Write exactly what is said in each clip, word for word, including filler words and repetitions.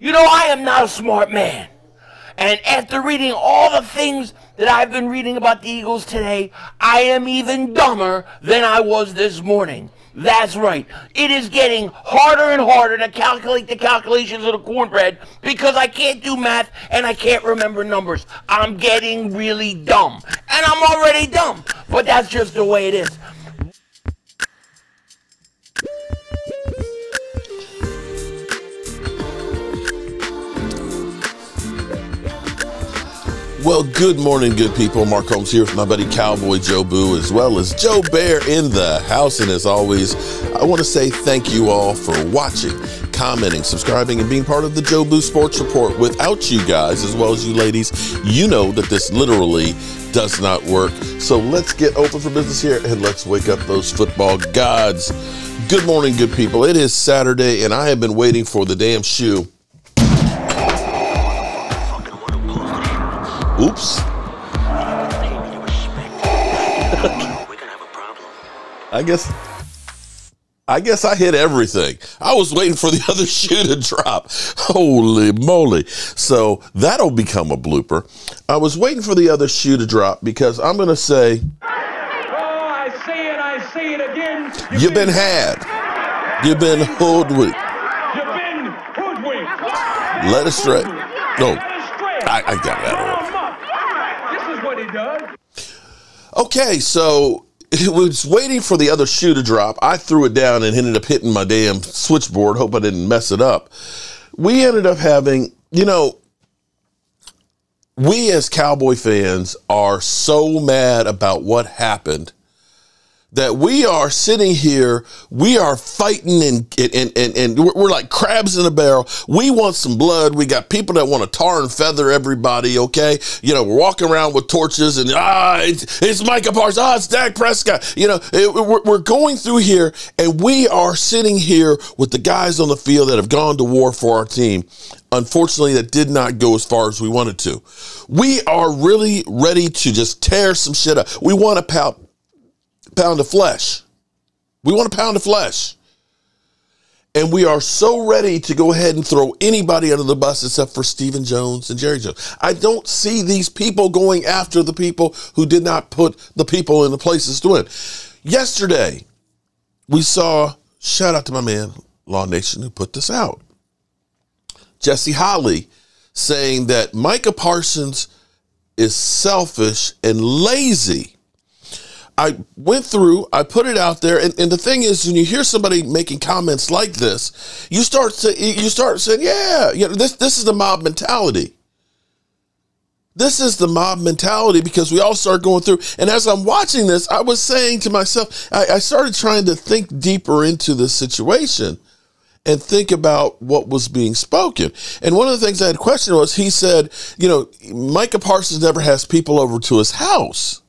You know, I am not a smart man. And after reading all the things that I've been reading about the Eagles today, I am even dumber than I was this morning. That's right. It is getting harder and harder to calculate the calculations of the cornbread because I can't do math and I can't remember numbers. I'm getting really dumb. And I'm already dumb. But that's just the way it is. Well, good morning, good people. Mark Holmes here with my buddy Cowboy Joe Boo, as well as Joe Bear in the house. And as always, I want to say thank you all for watching, commenting, subscribing, and being part of the Joe Boo Sports Report. Without you guys, as well as you ladies, you know that this literally does not work. So let's get open for business here and let's wake up those football gods. Good morning, good people. It is Saturday, and I have been waiting for the damn shoe. Oops. I guess I guess I hit everything. I was waiting for the other shoe to drop. Holy moly. So that'll become a blooper. I was waiting for the other shoe to drop because I'm going to say, oh, I see it, I see it again. You've, you've been, been had. You've been hoodwinked. You've been hoodwinked. Led astray. No, I, I got it out of it. Okay, so it was waiting for the other shoe to drop. I threw it down and ended up hitting my damn switchboard. Hope I didn't mess it up. We ended up having, you know, we as Cowboy fans are so mad about what happened that we are sitting here, we are fighting and, and, and, and we're like crabs in a barrel. We want some blood. We got people that want to tar and feather everybody, okay? You know, we're walking around with torches and, ah, it's, it's Micah Parsons, ah, it's Dak Prescott. You know, it, we're, we're going through here and we are sitting here with the guys on the field that have gone to war for our team. Unfortunately, that did not go as far as we wanted to. We are really ready to just tear some shit up. We want to pout. Pound of flesh. We want a pound of flesh. And we are so ready to go ahead and throw anybody under the bus except for Stephen Jones and Jerry Jones. I don't see these people going after the people who did not put the people in the places to win. Yesterday, we saw, shout out to my man, Law Nation, who put this out. Jesse Holley saying that Micah Parsons is selfish and lazy. I went through, I put it out there, and, and the thing is, when you hear somebody making comments like this, you start to, you start saying, yeah, you know, this this is the mob mentality. This is the mob mentality because we all start going through. And as I'm watching this, I was saying to myself, I, I started trying to think deeper into this situation and think about what was being spoken. And one of the things I had questioned was, he said, you know, Micah Parsons never has people over to his house.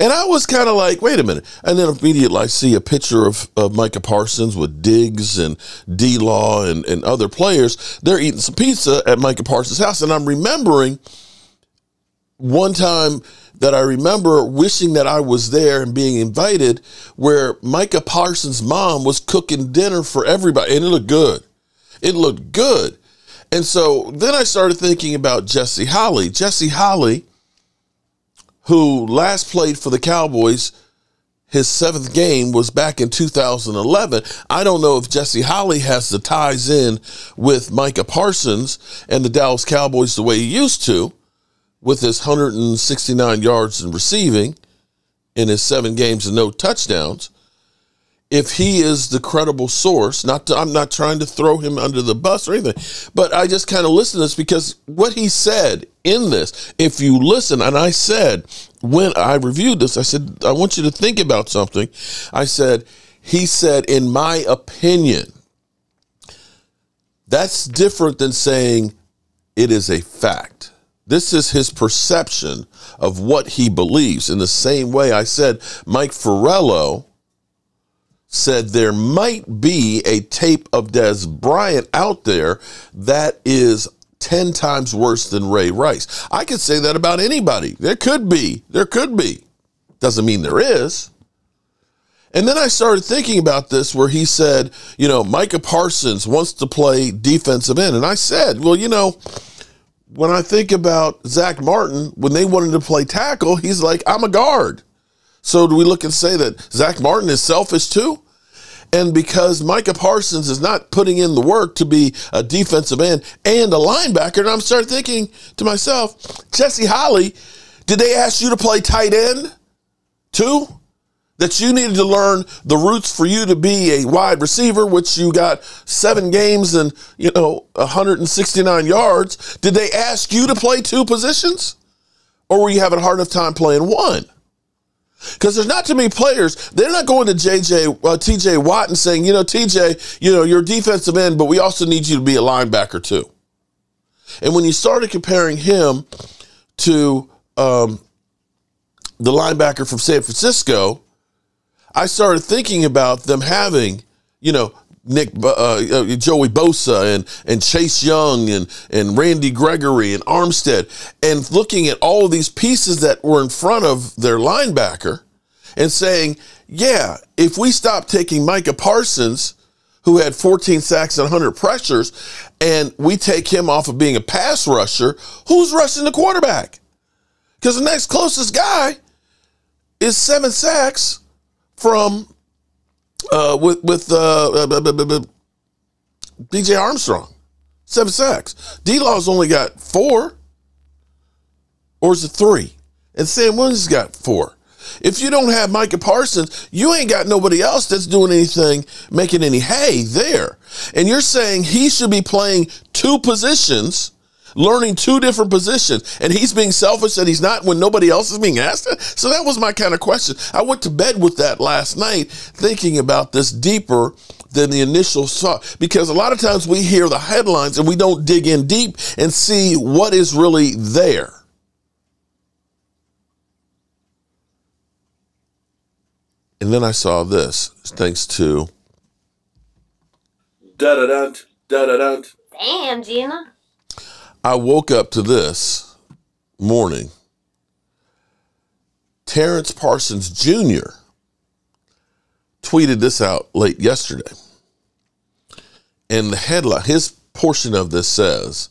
And I was kind of like, wait a minute. And then immediately I see a picture of, of Micah Parsons with Diggs and D-Law and, and other players. They're eating some pizza at Micah Parsons' house. And I'm remembering one time that I remember wishing that I was there and being invited where Micah Parsons' mom was cooking dinner for everybody. And it looked good. It looked good. And so then I started thinking about Jesse Holley. Jesse Holley, who last played for the Cowboys, his seventh game was back in two thousand eleven. I don't know if Jesse Holley has the ties in with Micah Parsons and the Dallas Cowboys the way he used to, with his one hundred sixty-nine yards in receiving in his seven games and no touchdowns. If he is the credible source, not to, I'm not trying to throw him under the bus or anything, but I just kind of listen to this because what he said in this, if you listen, and I said, when I reviewed this, I said, I want you to think about something. I said, he said, in my opinion. That's different than saying it is a fact. This is his perception of what he believes. In the same way I said, Mike Ferrello said there might be a tape of Dez Bryant out there that is ten times worse than Ray Rice. I could say that about anybody. There could be. There could be. Doesn't mean there is. And then I started thinking about this where he said, you know, Micah Parsons wants to play defensive end. And I said, well, you know, when I think about Zach Martin, when they wanted to play tackle, he's like, I'm a guard. So do we look and say that Zach Martin is selfish too? And because Micah Parsons is not putting in the work to be a defensive end and a linebacker, and I'm starting thinking to myself, Jesse Holley, did they ask you to play tight end too? That you needed to learn the roots for you to be a wide receiver, which you got seven games and, you know, one hundred sixty-nine yards. Did they ask you to play two positions? Or were you having a hard enough time playing one? Because there's not too many players. They're not going to J J, uh, T J Watt and saying, you know, T J, you know, you're defensive end, but we also need you to be a linebacker too. And when you started comparing him to um, the linebacker from San Francisco, I started thinking about them having, you know, Nick, uh, Joey Bosa and and Chase Young and and Randy Gregory and Armstead, and looking at all of these pieces that were in front of their linebacker, and saying, yeah, if we stop taking Micah Parsons, who had fourteen sacks and one hundred pressures, and we take him off of being a pass rusher, who's rushing the quarterback? Because the next closest guy is seven sacks. From uh, with with uh, B J. Armstrong, seven sacks. D-Law's only got four, or is it three? And Sam Williams has got four. If you don't have Micah Parsons, you ain't got nobody else that's doing anything, making any hay there. And you're saying he should be playing two positions, learning two different positions, and he's being selfish and he's not when nobody else is being asked it? So that was my kind of question. I went to bed with that last night, thinking about this deeper than the initial thought, because a lot of times we hear the headlines and we don't dig in deep and see what is really there. And then I saw this, thanks to... Da-da-da, da-da-da. Damn, Gina. I woke up to this morning. Terrence Parsons Junior tweeted this out late yesterday. And the headline, his portion of this says,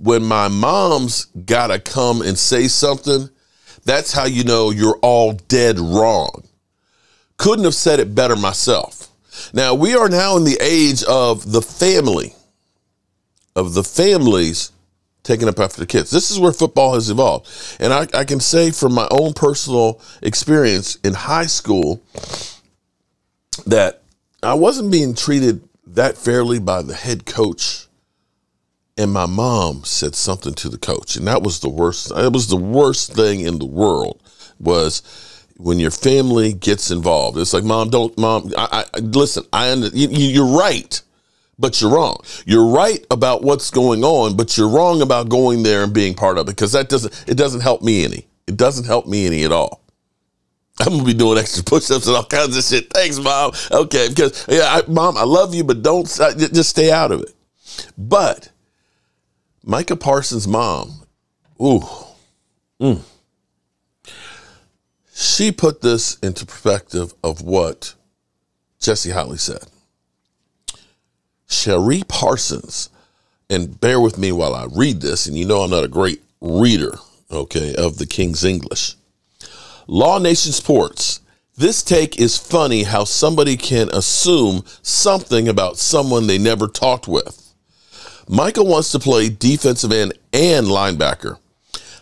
when my mom's gotta come and say something, that's how you know you're all dead wrong. Couldn't have said it better myself. Now, we are now in the age of the family, of the families taking up after the kids. This is where football has evolved. And I, I can say from my own personal experience in high school that I wasn't being treated that fairly by the head coach. And my mom said something to the coach. And that was the worst. It was the worst thing in the world, was when your family gets involved. It's like, mom, don't, mom, I, I listen, I, you, you're right. But you're wrong. You're right about what's going on, but you're wrong about going there and being part of it, because that doesn't, it doesn't help me any. It doesn't help me any at all. I'm going to be doing extra push-ups and all kinds of shit. Thanks, Mom. Okay, because, yeah, I, Mom, I love you, but don't, just stay out of it. But Micah Parsons' mom, ooh, mm, she put this into perspective of what Jesse Holley said. Cherie Parsons, and bear with me while I read this, and you know I'm not a great reader, okay, of the King's English. Law Nation Sports, this take is funny how somebody can assume something about someone they never talked with. Micah wants to play defensive end and linebacker.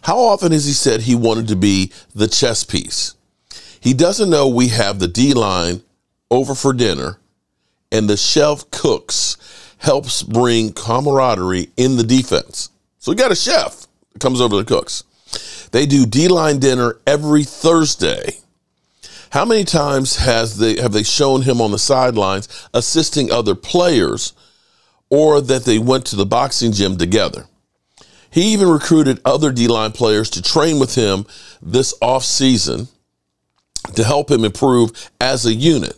How often has he said he wanted to be the chess piece? He doesn't know we have the D-line over for dinner, and the chef cooks, helps bring camaraderie in the defense. So we got a chef that comes over to the cooks. They do D-line dinner every Thursday. How many times has they, have they shown him on the sidelines assisting other players, or that they went to the boxing gym together? He even recruited other D-line players to train with him this offseason to help him improve as a unit.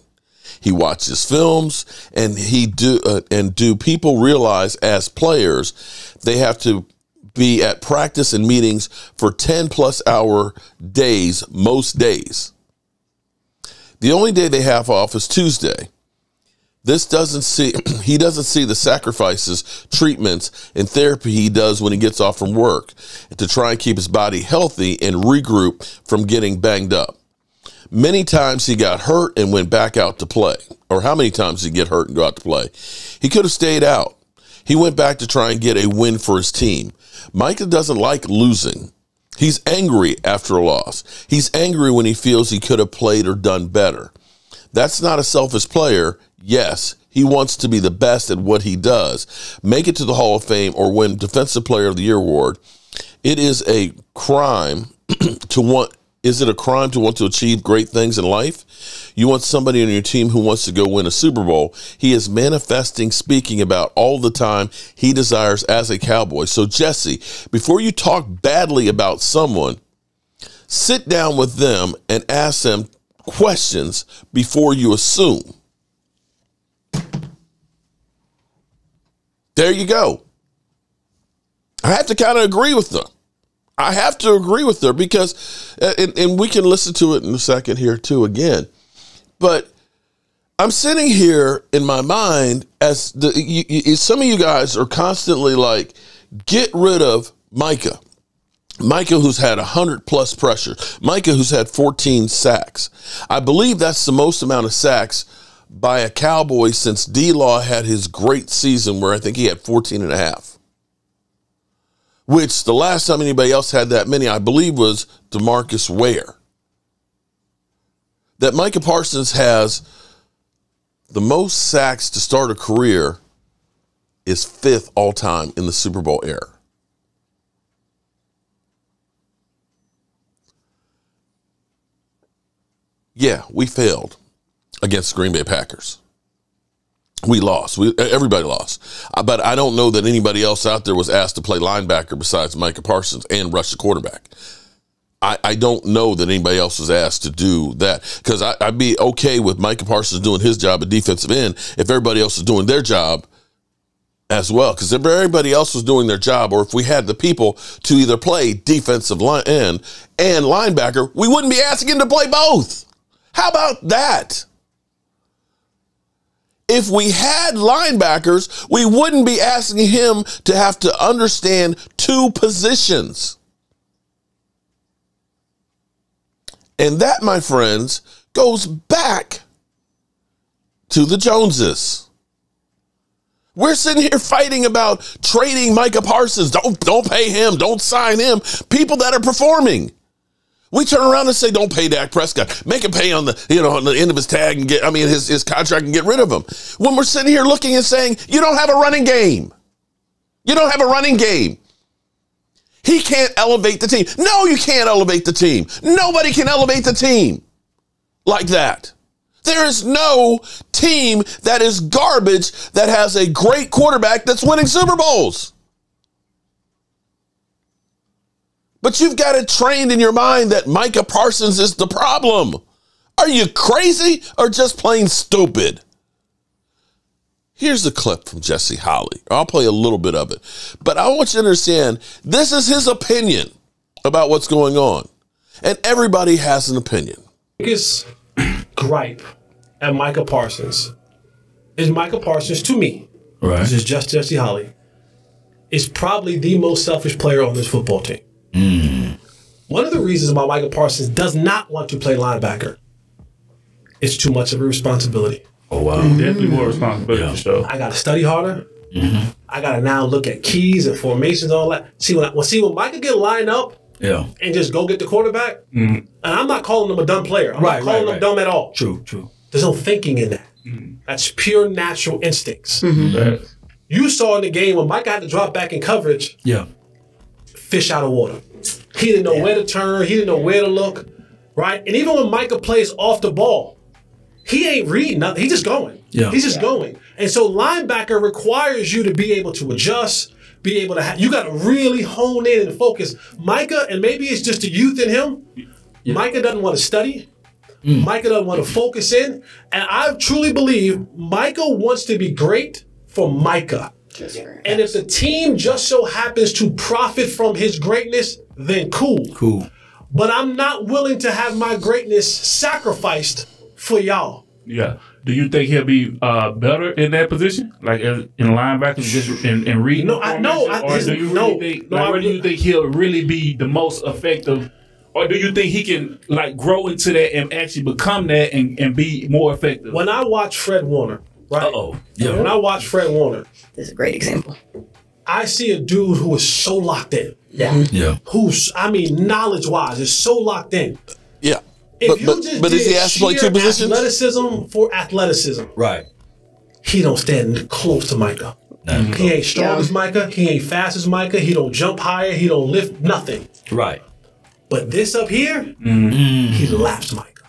He watches films, and he do uh, and do people realize as players they have to be at practice and meetings for ten plus hour days most days. The only day they have off is Tuesday. This doesn't see, he doesn't see the sacrifices, treatments, and therapy he does when he gets off from work to try and keep his body healthy and regroup from getting banged up. Many times he got hurt and went back out to play. Or how many times did he get hurt and go out to play? He could have stayed out. He went back to try and get a win for his team. Micah doesn't like losing. He's angry after a loss. He's angry when he feels he could have played or done better. That's not a selfish player. Yes, he wants to be the best at what he does, make it to the Hall of Fame or win Defensive Player of the Year award. It is a crime to want. Is it a crime to want to achieve great things in life? You want somebody on your team who wants to go win a Super Bowl. He is manifesting, speaking about all the time he desires as a Cowboy. So, Jesse, before you talk badly about someone, sit down with them and ask them questions before you assume. There you go. I have to kind of agree with them. I have to agree with her because, and, and we can listen to it in a second here too again, but I'm sitting here in my mind as the you, you, some of you guys are constantly like, get rid of Micah. Micah, who's had one hundred plus pressure. Micah, who's had fourteen sacks. I believe that's the most amount of sacks by a Cowboy since D-Law had his great season where I think he had fourteen and a half. Which the last time anybody else had that many, I believe, was DeMarcus Ware. That Micah Parsons has the most sacks to start a career is fifth all-time in the Super Bowl era. Yeah, we failed against the Green Bay Packers. We lost. We, everybody lost. But I don't know that anybody else out there was asked to play linebacker besides Micah Parsons and rush the quarterback. I, I don't know that anybody else was asked to do that because I'd be okay with Micah Parsons doing his job at defensive end if everybody else is doing their job as well, because if everybody else was doing their job or if we had the people to either play defensive line end and linebacker, we wouldn't be asking him to play both. How about that? If we had linebackers, we wouldn't be asking him to have to understand two positions. And that, my friends, goes back to the Joneses. We're sitting here fighting about trading Micah Parsons. Don't, don't pay him. Don't sign him. People that are performing. We turn around and say, don't pay Dak Prescott. Make him pay on the, you know, on the end of his tag and get, I mean, his, his contract and get rid of him. When we're sitting here looking and saying, you don't have a running game. You don't have a running game. He can't elevate the team. No, you can't elevate the team. Nobody can elevate the team like that. There is no team that is garbage that has a great quarterback that's winning Super Bowls. But you've got it trained in your mind that Micah Parsons is the problem. Are you crazy or just plain stupid? Here's a clip from Jesse Holley. I'll play a little bit of it. But I want you to understand, this is his opinion about what's going on. And everybody has an opinion. The biggest gripe at Micah Parsons is Micah Parsons, to me, right. This is just Jesse Holley, is probably the most selfish player on this football team. Mm. One of the reasons why Micah Parsons does not want to play linebacker is too much of a responsibility. Oh, wow. Mm. Definitely more responsibility, yeah. For sure. I got to study harder. Mm-hmm. I got to now look at keys and formations and all that. See, when I, well, see, when Micah get lined up yeah. and just go get the quarterback, mm-hmm. and I'm not calling him a dumb player. I'm right, not calling right, him right. dumb at all. True, true. There's no thinking in that. Mm-hmm. That's pure natural instincts. Mm-hmm. Right. You saw in the game when Micah had to drop back in coverage. Yeah. Fish out of water. He didn't know yeah. where to turn. He didn't know where to look, right? And even when Micah plays off the ball, he ain't reading nothing. He's just going. Yeah. He's just yeah. going. And so linebacker requires you to be able to adjust, be able to have, you got to really hone in and focus. Micah, and maybe it's just the youth in him, yeah. Micah doesn't want to study. Mm. Micah doesn't want to focus in. And I truly believe Micah wants to be great for Micah. And if the team just so happens to profit from his greatness, then cool. Cool. But I'm not willing to have my greatness sacrificed for y'all. Yeah. Do you think he'll be uh, better in that position, like in linebacker, just in, in reading? No, I know. Or do you really no, think? No, like, where do you think he'll really be the most effective? Or do you think he can like grow into that and actually become that and, and be more effective? When I watch Fred Warner, right? Uh oh, yeah. When I watch Fred Warner, this is a great example. I see a dude who is so locked in. Yeah. Yeah. Who's I mean, knowledge wise, is so locked in. Yeah. If but, you but, just but did is he asked like two positions? Athleticism for athleticism. Right. He don't stand close to Micah. No. He ain't strong yeah. as Micah. He ain't fast as Micah. He don't jump higher. He don't lift nothing. Right. But this up here, mm-hmm. he laps Micah.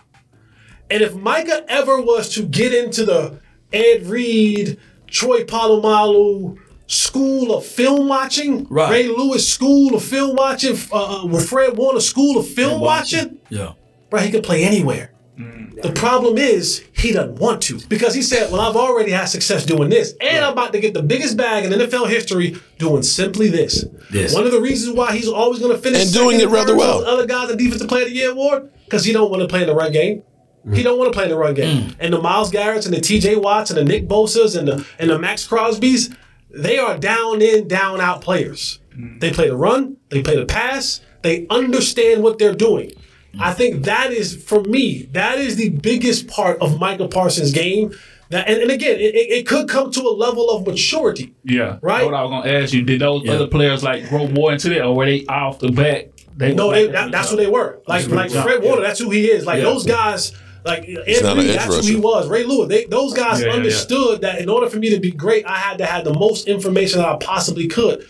And if Micah ever was to get into the Ed Reed, Troy Polamalu school of film watching, right. Ray Lewis school of film watching, uh, with Fred Warner school of film watching, watching, yeah. Right, he could play anywhere. Mm. The problem is he doesn't want to because he said, well, I've already had success doing this and right. I'm about to get the biggest bag in N F L history doing simply this. Yes. One of the reasons why he's always going to finish and doing it rather well. Other guys the Defensive Player of the Year award because he don't want to play in the run game. Mm. He don't want to play in the run game. Mm. And the Myles Garretts and the T J Watts and the Nick Bosa's and the, and the Max Crosby's, they are down in, down out players. Mm. They play the run. They play the pass. They understand what they're doing. I think that is, for me, that is the biggest part of Micah Parsons' game. That, and, and again, it, it could come to a level of maturity. Yeah. Right? That's what I was going to ask you. Did those yeah. other players, like, grow more into that, or were they off the bat? They no, they, that, that's who they were. Like, like Fred Warner, yeah. that's who he is. Like, yeah. those guys, like, Ed Reed, that's who he was. Ray Lewis, they, those guys yeah, understood yeah. that in order for me to be great, I had to have the most information that I possibly could.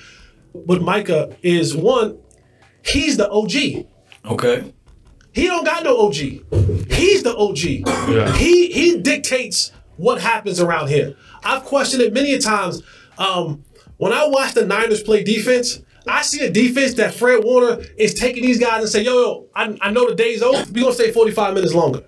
But Micah is, one, he's the O G. Okay. He don't got no O G. He's the O G. Yeah. He he dictates what happens around here. I've questioned it many a times. Um, when I watch the Niners play defense, I see a defense that Fred Warner is taking these guys and say, yo, yo, I, I know the day's over. We're going to stay forty-five minutes longer.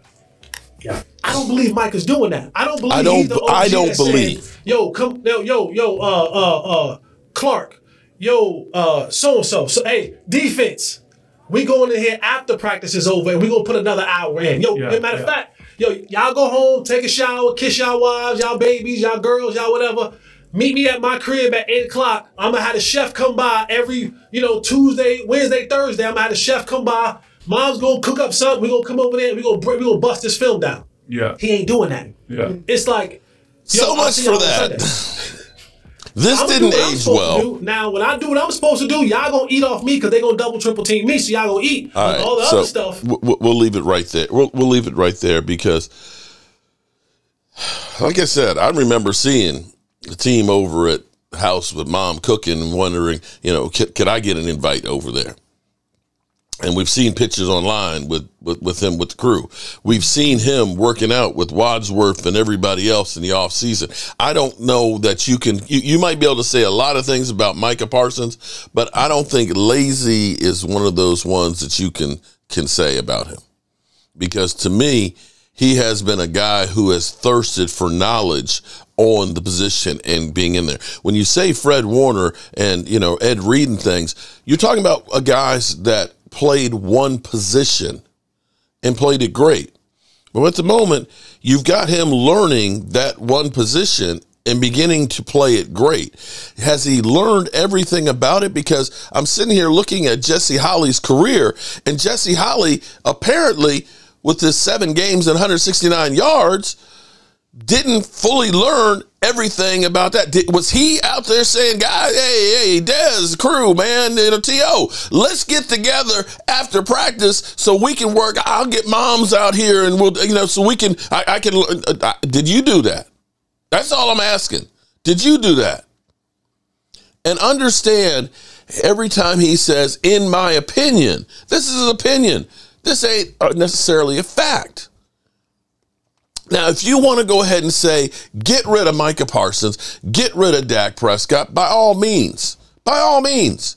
Yeah. I don't believe Mike is doing that. I don't believe I don't, he's the O G I don't that believe. Says, yo, come, yo, yo, yo, uh, uh, uh, Clark, yo, uh, so-and-so. So, hey, defense. We going in here after practice is over and we're going to put another hour in. Yo, yeah, matter of yeah. fact, yo, y'all go home, take a shower, kiss y'all wives, y'all babies, y'all girls, y'all whatever. Meet me at my crib at eight o'clock. I'm going to have the chef come by every, you know, Tuesday, Wednesday, Thursday. I'm going to have the chef come by. Mom's going to cook up something. We're going to come over there and we're going to, we're going to bust this film down. Yeah. He ain't doing that. Yeah. It's like. So much for that. This I'm didn't age well. Now, when I do what I'm supposed to do, y'all gonna eat off me because they gonna double triple team me, so y'all gonna eat all, right, all the so other stuff. We'll, we'll leave it right there. We'll, we'll leave it right there because, like I said, I remember seeing the team over at house with mom cooking and wondering, you know, could, could I get an invite over there? And we've seen pictures online with, with, with him with the crew. We've seen him working out with Wadsworth and everybody else in the offseason. I don't know that you can you, – you might be able to say a lot of things about Micah Parsons, but I don't think lazy is one of those ones that you can, can say about him. Because to me, he has been a guy who has thirsted for knowledge on the position and being in there. When you say Fred Warner and, you know, Ed Reed and things, you're talking about a guys that – played one position and played it great. But at the moment, you've got him learning that one position and beginning to play it great. Has he learned everything about it? Because I'm sitting here looking at Jesse Holley's career, and Jesse Holley apparently, with his seven games and one hundred sixty-nine yards, didn't fully learn everything about that. Did, was he out there saying, guys, hey, hey, Dez, crew, man, you know, T O, let's get together after practice so we can work. I'll get moms out here and we'll, you know, so we can, I, I can, uh, I, did you do that? That's all I'm asking. Did you do that? And understand every time he says, in my opinion, this is an opinion. This ain't necessarily a fact. Now, if you want to go ahead and say, get rid of Micah Parsons, get rid of Dak Prescott, by all means, by all means.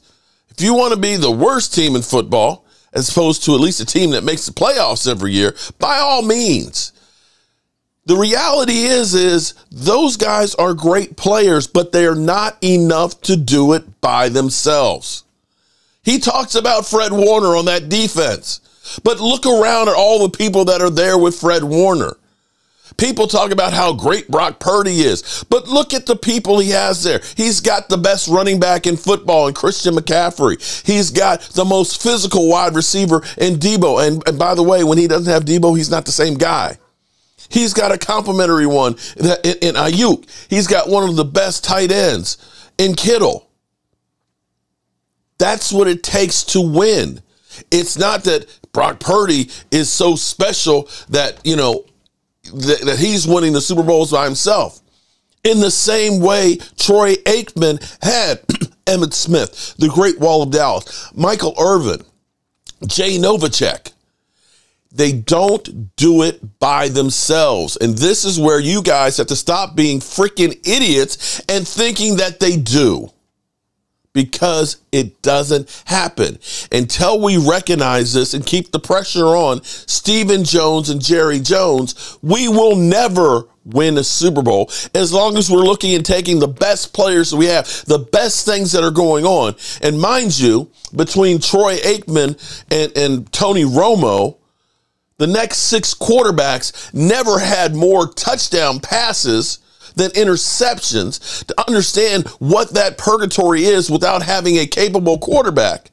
If you want to be the worst team in football, as opposed to at least a team that makes the playoffs every year, by all means. The reality is, is those guys are great players, but they are not enough to do it by themselves. He talks about Fred Warner on that defense, but look around at all the people that are there with Fred Warner. People talk about how great Brock Purdy is, but look at the people he has there. He's got the best running back in football in Christian McCaffrey. He's got the most physical wide receiver in Debo. And, and by the way, when he doesn't have Debo, he's not the same guy. He's got a complimentary one in Ayuk. He's got one of the best tight ends in Kittle. That's what it takes to win. It's not that Brock Purdy is so special that, you know, th that he's winning the Super Bowls by himself. In the same way, Troy Aikman had Emmitt Smith, the Great Wall of Dallas, Michael Irvin, Jay Novacek. They don't do it by themselves. And this is where you guys have to stop being freaking idiots and thinking that they do, because it doesn't happen. Until we recognize this and keep the pressure on Stephen Jones and Jerry Jones, we will never win a Super Bowl as long as we're looking and taking the best players we have, the best things that are going on. And mind you, between Troy Aikman and, and Tony Romo, the next six quarterbacks never had more touchdown passes than interceptions, to understand what that purgatory is without having a capable quarterback,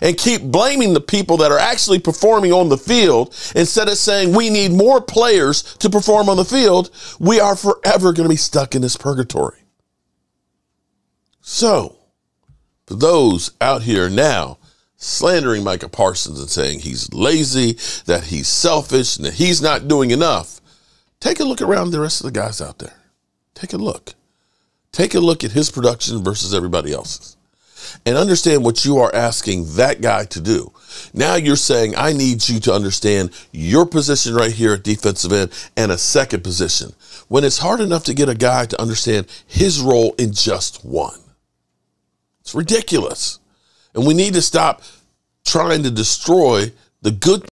and keep blaming the people that are actually performing on the field instead of saying we need more players to perform on the field. We are forever going to be stuck in this purgatory. So for those out here now slandering Micah Parsons and saying he's lazy, that he's selfish, and that he's not doing enough, take a look around the rest of the guys out there. Take a look. Take a look at his production versus everybody else's, and understand what you are asking that guy to do. Now you're saying, I need you to understand your position right here at defensive end and a second position, when it's hard enough to get a guy to understand his role in just one. It's ridiculous. And we need to stop trying to destroy the good